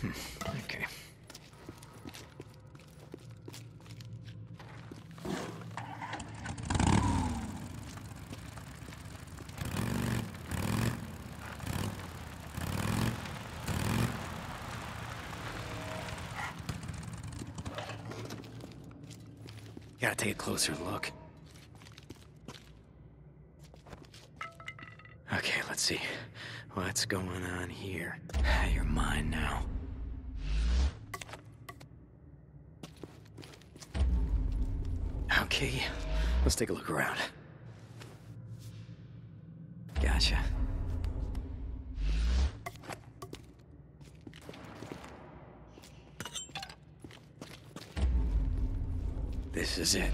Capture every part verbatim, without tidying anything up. Hmm. Okay. Gotta take a closer look. Okay, let's see. What's going on here? You're mine now. Okay, let's take a look around. Gotcha. This is it.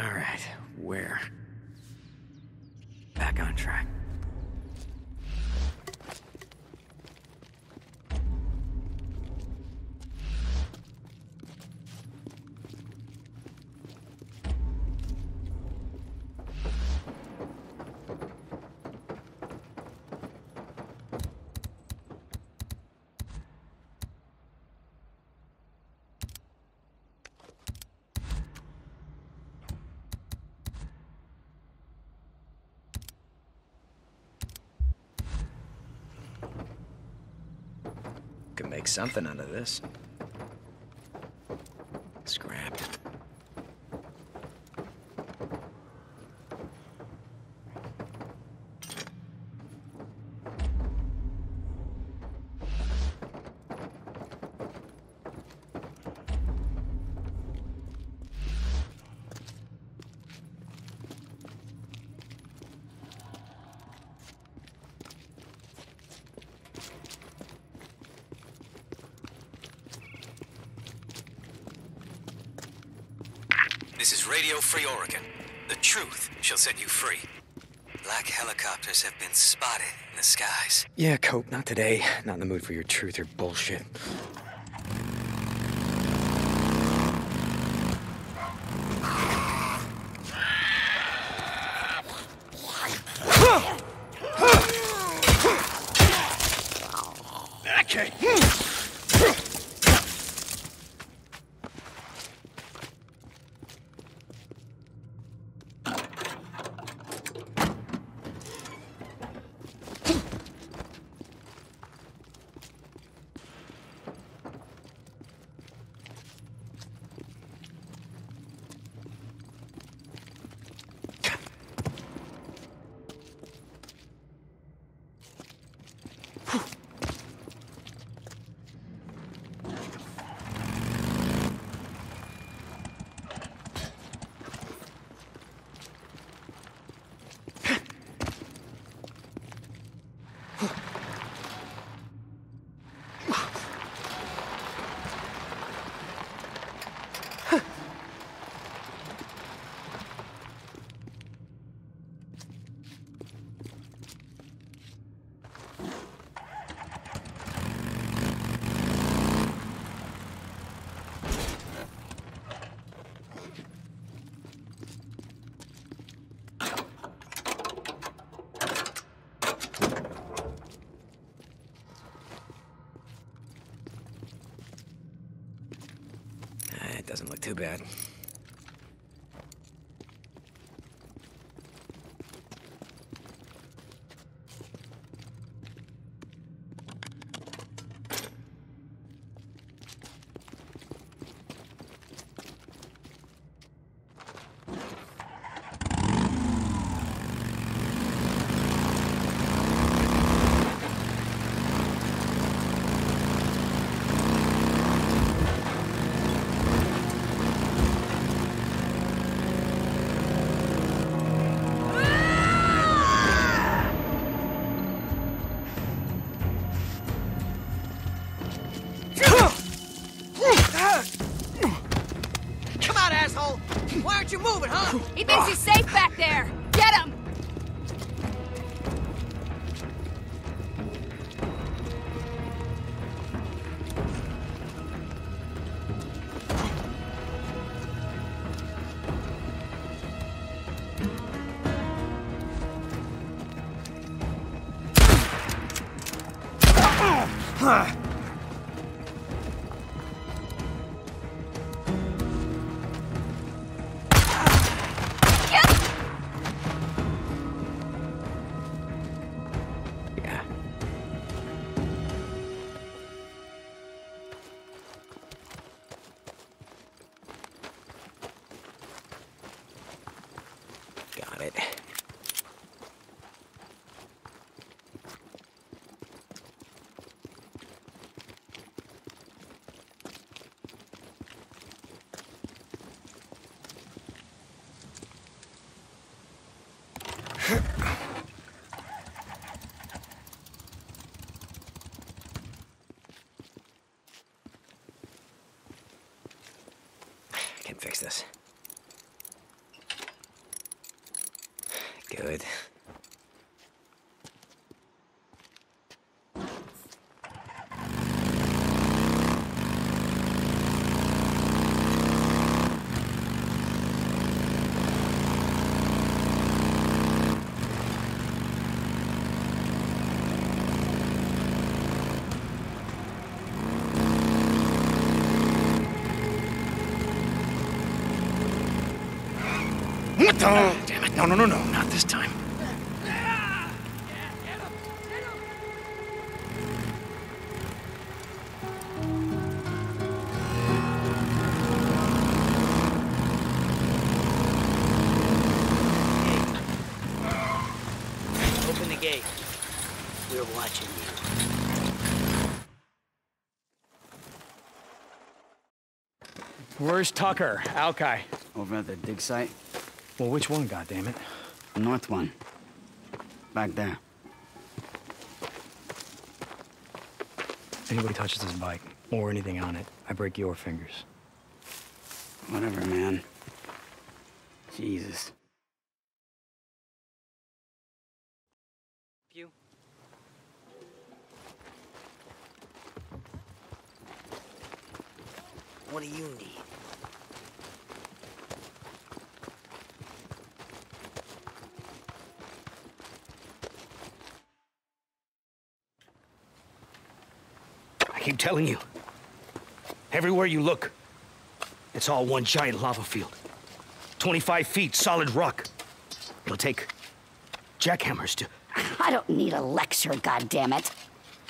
All right, where? Back on track. Can make something out of this. Scrap. This is Radio Free Oregon. The truth shall set you free. Black helicopters have been spotted in the skies. Yeah, Cope, not today. Not in the mood for your truth or bullshit. Doesn't look too bad. Why aren't you moving, huh? He thinks he's safe back there. Get him! can fix this. Good. Oh, damn it. No, no, no, no. Not this time. Yeah, get up, get up. Hey. Open the gate. We're watching you. Where's Tucker? Alki. Over at the dig site. Well, which one, goddammit? The north one. Back there. If anybody touches this bike, or anything on it, I break your fingers. Whatever, man. Jesus. You. What do you need? I keep telling you, everywhere you look, it's all one giant lava field. twenty-five feet, solid rock. It'll take jackhammers to... I don't need a lecture, goddammit.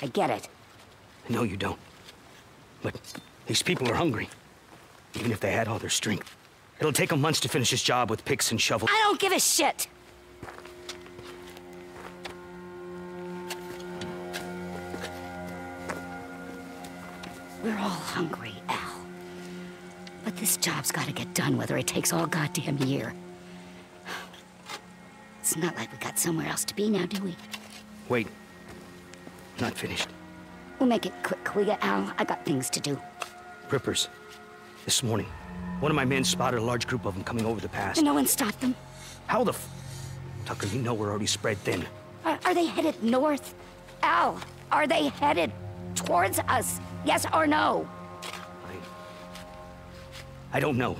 I get it. No, you don't. But these people are hungry, even if they had all their strength. It'll take them months to finish this job with picks and shovels. I don't give a shit! We're all hungry, Al. But this job's gotta get done whether it takes all goddamn year. It's not like we got somewhere else to be now, do we? Wait. Not finished. We'll make it quick, will ya, Al? I got things to do. Rippers. This morning, one of my men spotted a large group of them coming over the pass. And no one stopped them? How the f... Tucker, you know we're already spread thin. Are, are they headed north? Al, are they headed towards us? Yes or no? I... I don't know.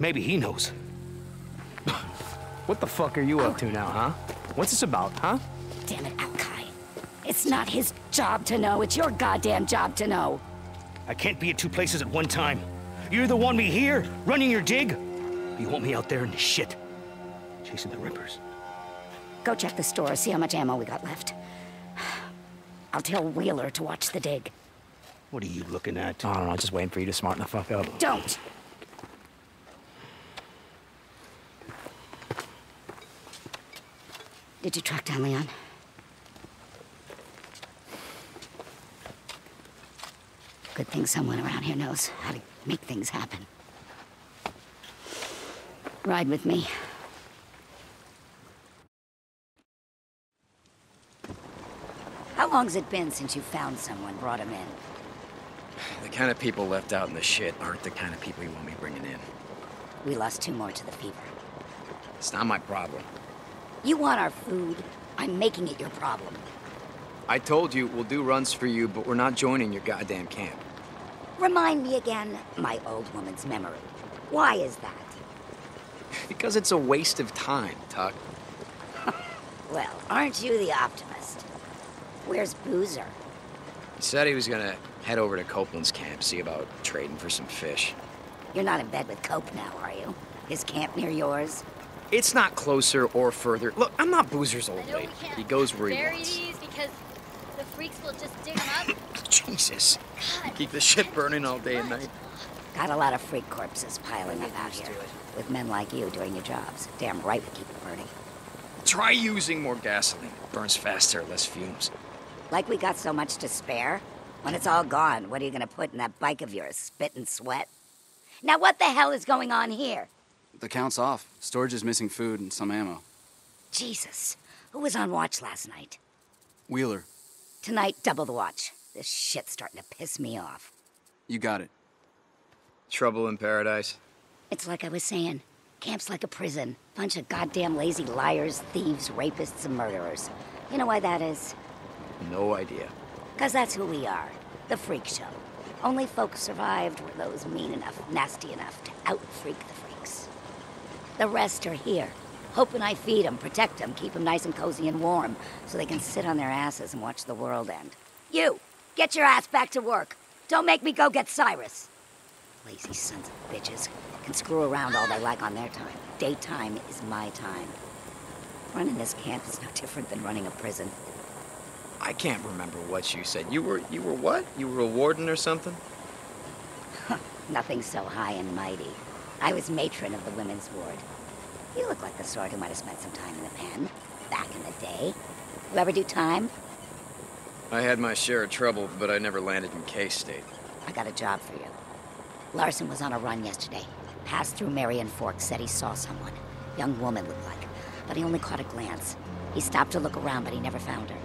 Maybe he knows. What the fuck are you oh. up to now, huh? What's this about, huh? Damn it, Alki. It's not his job to know. It's your goddamn job to know. I can't be at two places at one time. You either want me here, running your dig, or you want me out there in the shit, chasing the rippers. Go check the store, see how much ammo we got left. I'll tell Wheeler to watch the dig. What are you looking at? I don't know, just waiting for you to smarten the fuck up. Don't! Did you track down Leon? Good thing someone around here knows how to make things happen. Ride with me. How long's it been since you found someone, brought him in? The kind of people left out in the shit aren't the kind of people you want me bringing in. We lost two more to the fever. It's not my problem. You want our food. I'm making it your problem. I told you we'll do runs for you, but we're not joining your goddamn camp. Remind me again, my old woman's memory. Why is that? Because it's a waste of time, Tuck. Well, aren't you the optimist? Where's Boozer? He said he was gonna head over to Copeland's camp, see about trading for some fish. You're not in bed with Cope now, are you? His camp near yours? It's not closer or further. Look, I'm not Boozer's old lady. He goes where he wants. These because the freaks will just dig him up. Jesus. God, keep the shit burning all day and night. Got a lot of freak corpses piling up out here. With men like you doing your jobs. Damn right we keep it burning. Try using more gasoline. It burns faster, less fumes. Like we got so much to spare? When it's all gone, what are you gonna put in that bike of yours? Spit and sweat? Now what the hell is going on here? The count's off. Storage is missing food and some ammo. Jesus. Who was on watch last night? Wheeler. Tonight, double the watch. This shit's starting to piss me off. You got it. Trouble in paradise. It's like I was saying. Camp's like a prison. Bunch of goddamn lazy liars, thieves, rapists, and murderers. You know why that is? No idea. Because that's who we are. The freak show. Only folks survived were those mean enough, nasty enough to out-freak the freaks. The rest are here. Hoping I feed them, protect them, keep them nice and cozy and warm, so they can sit on their asses and watch the world end. You! Get your ass back to work! Don't make me go get Cyrus! Lazy sons of bitches can screw around all they like on their time. Daytime is my time. Running this camp is no different than running a prison. I can't remember what you said. You were, you were what? You were a warden or something? Nothing so high and mighty. I was matron of the women's ward. You look like the sort who might have spent some time in the pen, back in the day. You ever do time? I had my share of trouble, but I never landed in K-State. I got a job for you. Larson was on a run yesterday. Passed through Marion Fork, said he saw someone. Young woman looked like, but he only caught a glance. He stopped to look around, but he never found her.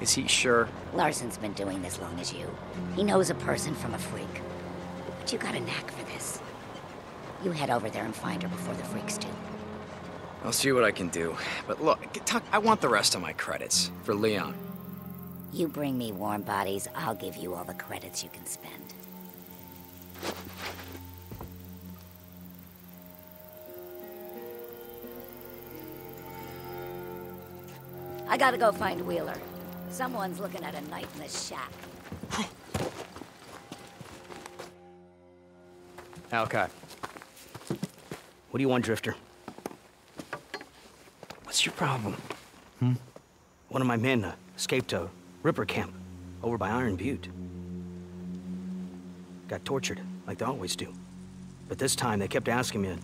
Is he sure? Larson's been doing this long as you. He knows a person from a freak. But you got a knack for this. You head over there and find her before the freaks do. I'll see what I can do. But look, Tuck, I want the rest of my credits. For Leon. You bring me warm bodies, I'll give you all the credits you can spend. I gotta go find Wheeler. Someone's looking at a night in the shack. Alcott. What do you want, Drifter? What's your problem? Hmm? One of my men uh, escaped a ripper camp over by Iron Butte. Got tortured, like they always do. But this time they kept asking me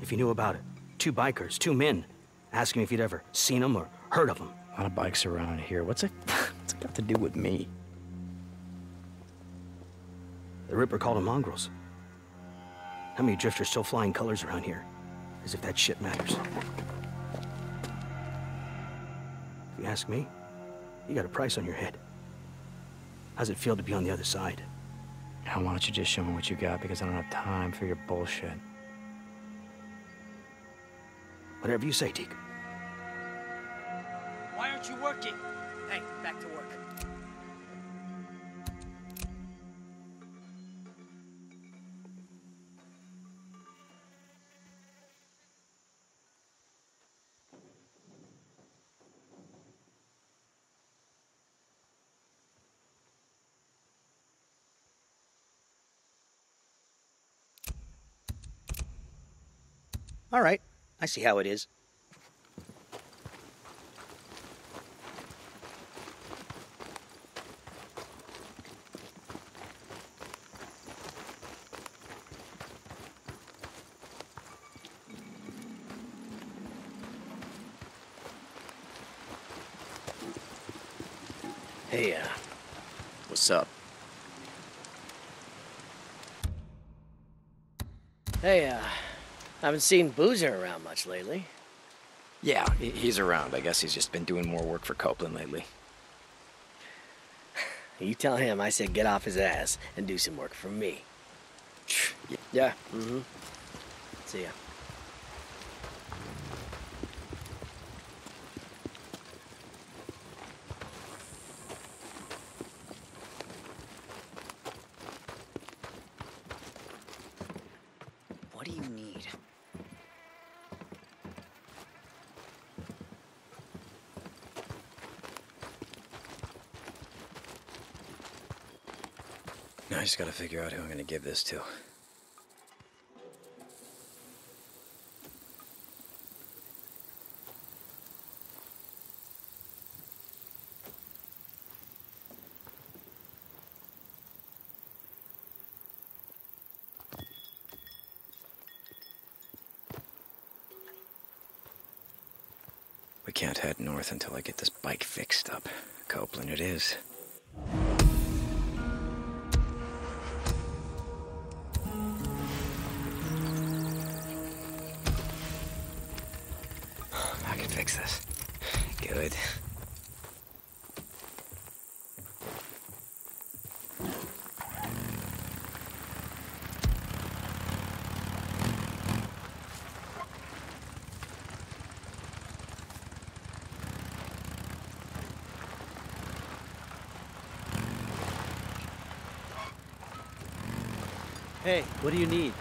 if you knew about it. Two bikers, two men, asking me if you'd ever seen them or heard of them. A lot of bikes around here. What's it, what's it got to do with me? The Ripper called them mongrels. How many drifters still flying colors around here? As if that shit matters. If you ask me, you got a price on your head. How's it feel to be on the other side? Now, why don't you just show me what you got, because I don't have time for your bullshit. Whatever you say, Deke. Why aren't you working? Hey, back to work. All right, I see how it is. Hey, uh, what's up? Hey, uh, I haven't seen Boozer around much lately. Yeah, he's around. I guess he's just been doing more work for Copeland lately. You tell him I said get off his ass and do some work for me. Yeah, mm-hmm. See ya. I just gotta figure out who I'm gonna give this to. We can't head north until I get this bike fixed up. Copeland it is. This. Good. Hey, what do you need?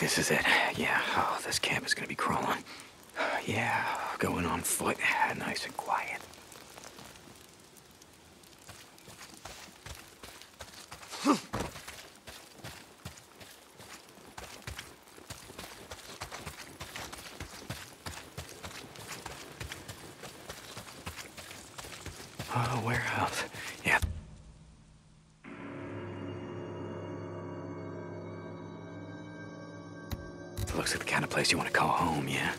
This is it. Yeah, oh, this camp is gonna be crawling. Yeah, going on foot, nice and quiet. Oh, warehouse. Yeah. Looks like the kind of place you want to call home, yeah?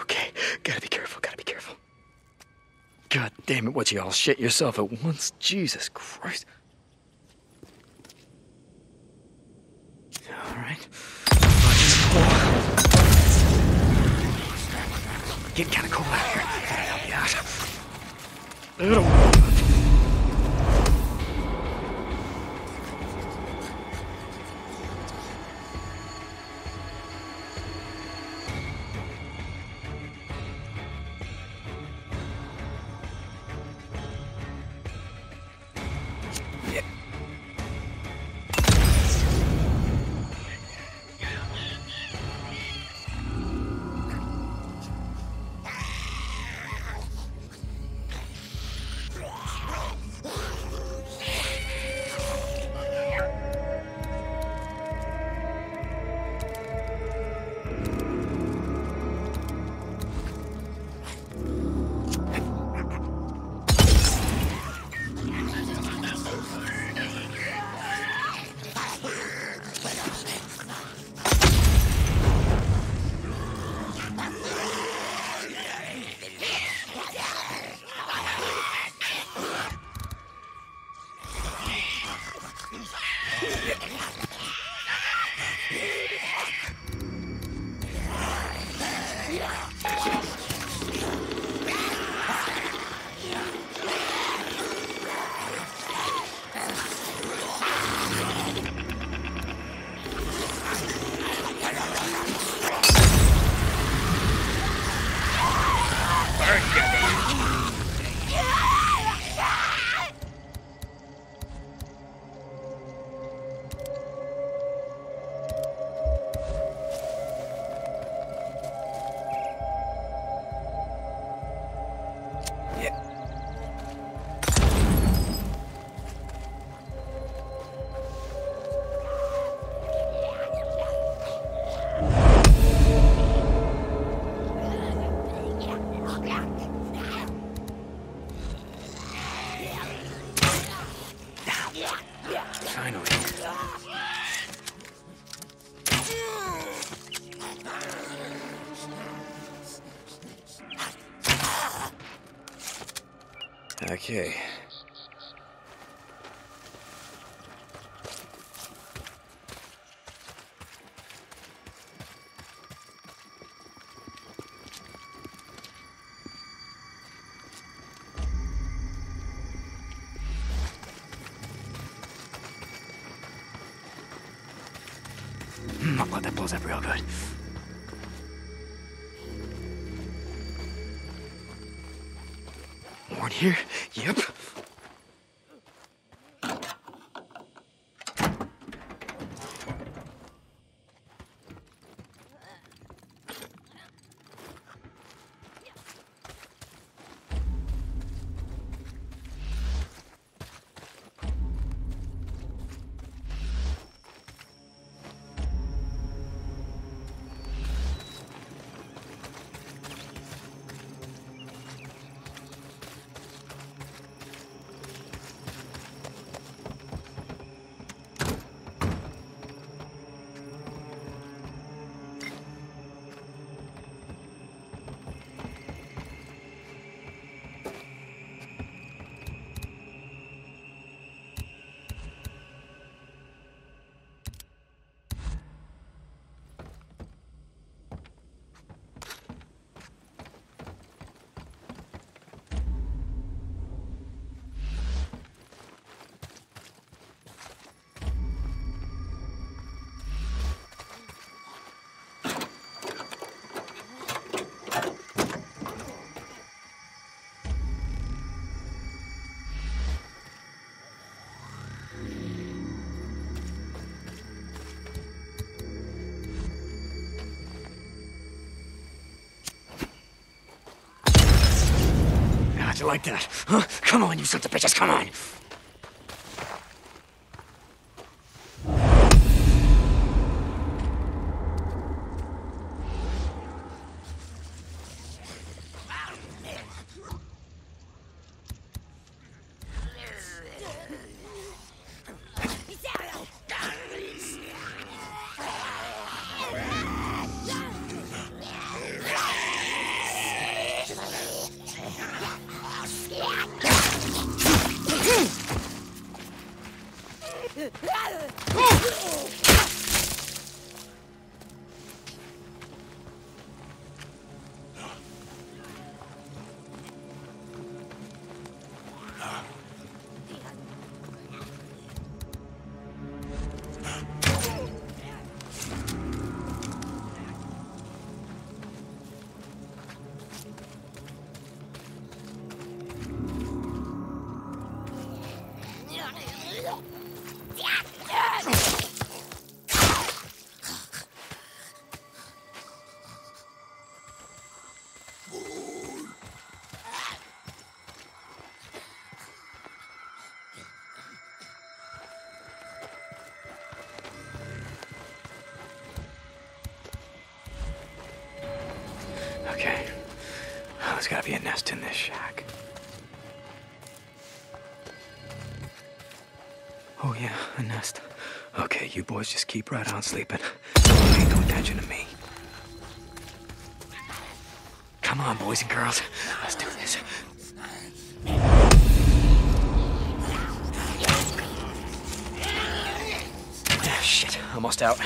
Okay, gotta be careful, gotta be careful. God damn it, what you all shit yourself at once? Jesus Christ. Alright. Getting kinda cold out here. Gotta help you out. Little. Okay. I'll let that blows up real good. Here? Yep. you like that, huh? Come on, you sons of bitches, come on! Okay, well, there's gotta be a nest in this shack. Oh yeah, a nest. Okay, you boys just keep right on sleeping. Pay no attention to me. Come on, boys and girls, let's do this. Ah, shit, almost out.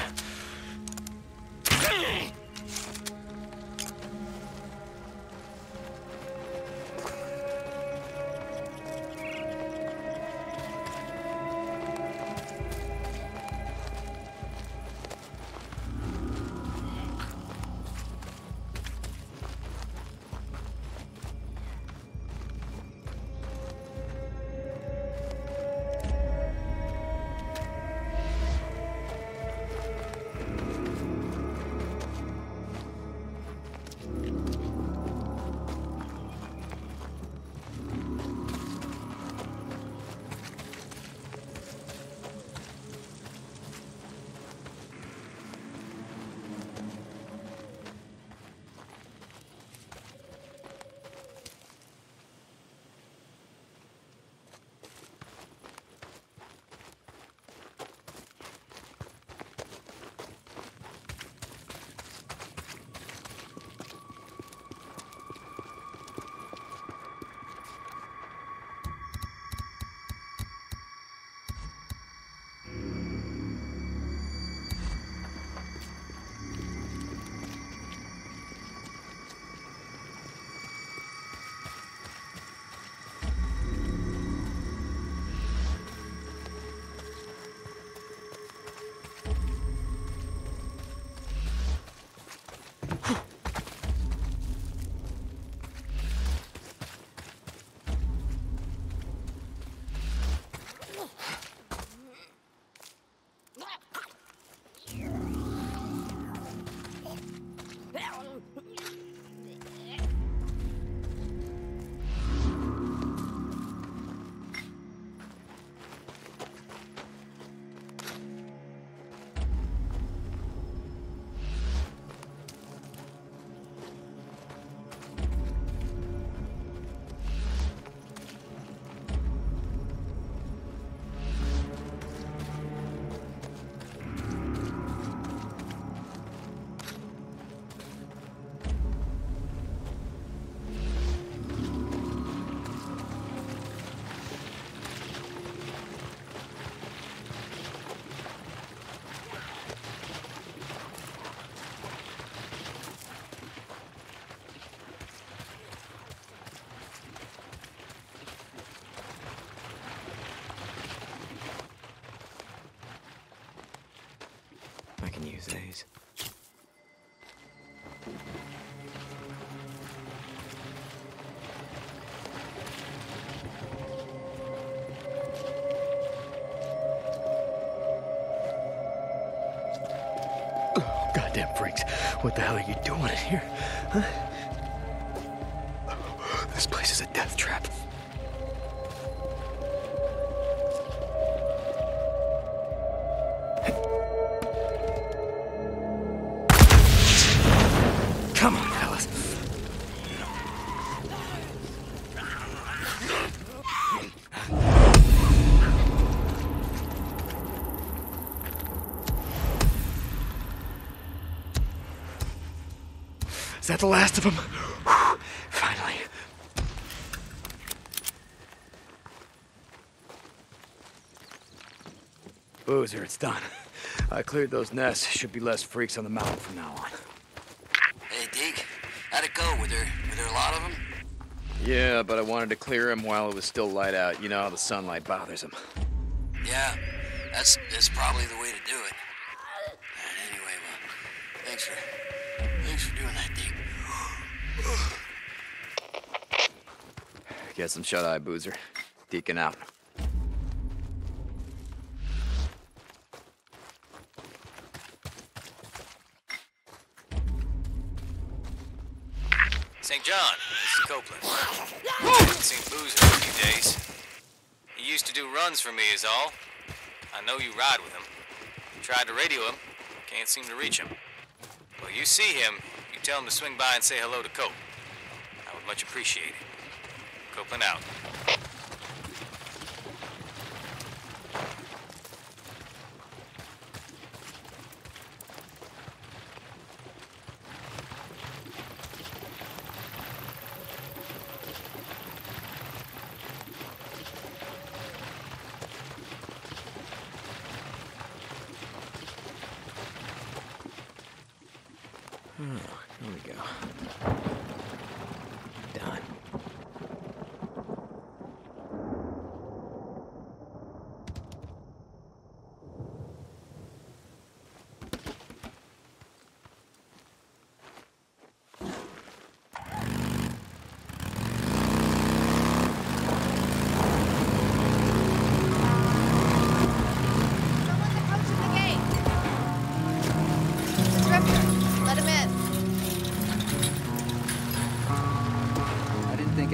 Use these. Oh, goddamn freaks. What the hell are you doing in here? Huh? Oh, this place is a death trap. that the last of them? Whew, finally. Boozer, it's done. I cleared those nests. Should be less freaks on the mountain from now on. Hey, Deke. How'd it go? Were there, were there a lot of them? Yeah, but I wanted to clear him while it was still light out. You know how the sunlight bothers him. Yeah, that's, that's probably the way to do it. And anyway, well, thanks for, thanks for doing that, Deke. Get some shut-eye, Boozer. Deacon out. Saint John, this is Copeland. I haven't seen Boozer in a few days. He used to do runs for me is all. I know you ride with him. Tried to radio him, can't seem to reach him. Well, you see him, you tell him to swing by and say hello to Cope. I would much appreciate it. Copeland out.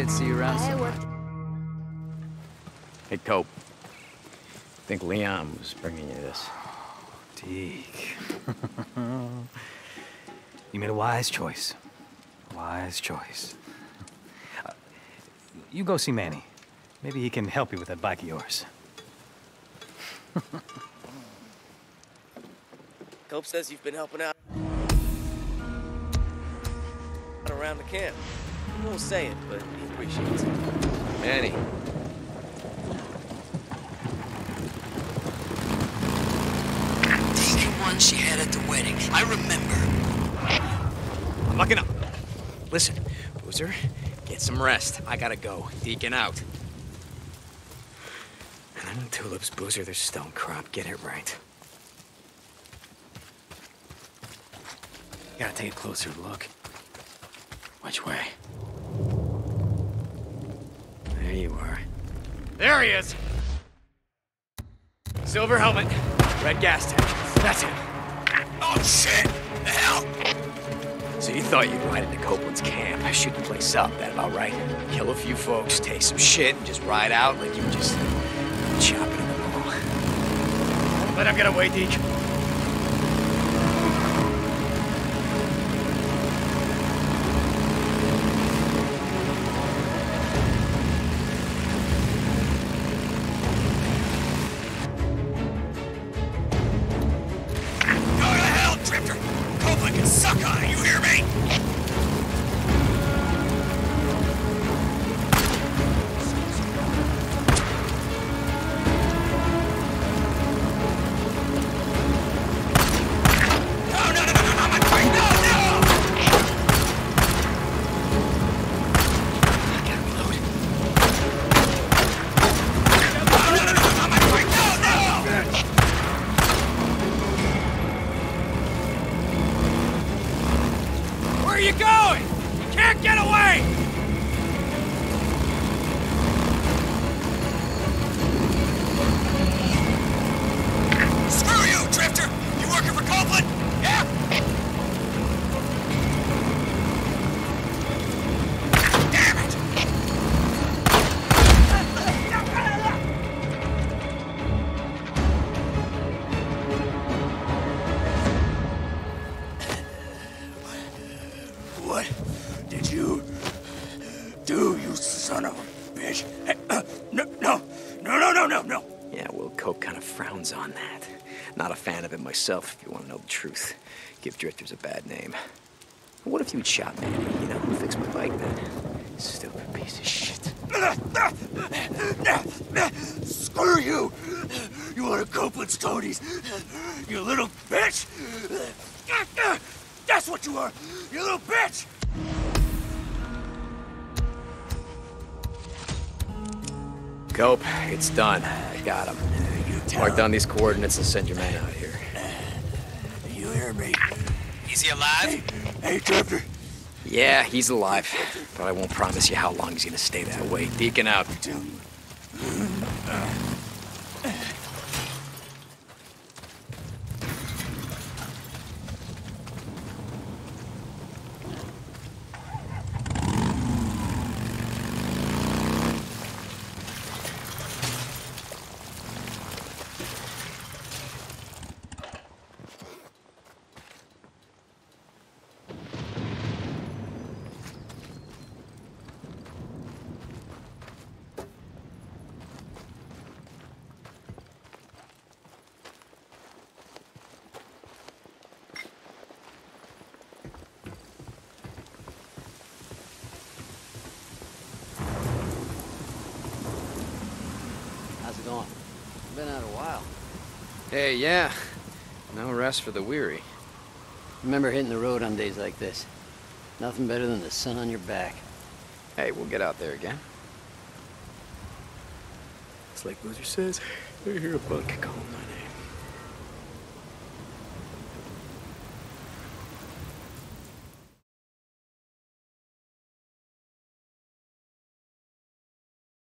See you around sometime. Hey, Cope. I think Leon was bringing you this. Deke. You made a wise choice. Wise choice. Uh, you go see Manny. Maybe he can help you with that bike of yours. Cope says you've been helping out around the camp. He won't say it, but he appreciates it. Manny. Deke, the one she had at the wedding. I remember. I'm looking up. Listen, Boozer, get some rest. I gotta go. Deacon out. And them tulips, Boozer, they're stone crop. Get it right. Gotta take a closer look. Which way? There you are. There he is! Silver helmet, red gas tank. That's him. Oh shit! The hell? So you thought you'd ride into Copeland's camp. I shoot the place up, that about right? Kill a few folks, take some shit, and just ride out like you were just chopping in the ball. Don't let him get away, Deke. If you want to know the truth, give drifters a bad name. What if you had shot me? You know, fix my bike then. Stupid piece of shit. Screw you! You want to cope with Cody's? You little bitch! That's what you are! You little bitch! Cope, it's done. I got him. Mark down these coordinates and send your man out here. You hear me? Is he alive? Hey, hey Trevor. Yeah, he's alive. But I won't promise you how long he's gonna stay that way. Deacon out. Hey, yeah. No rest for the weary. Remember hitting the road on days like this. Nothing better than the sun on your back. Hey, we'll get out there again. It's like Boozer says, I hear a buck calling my name.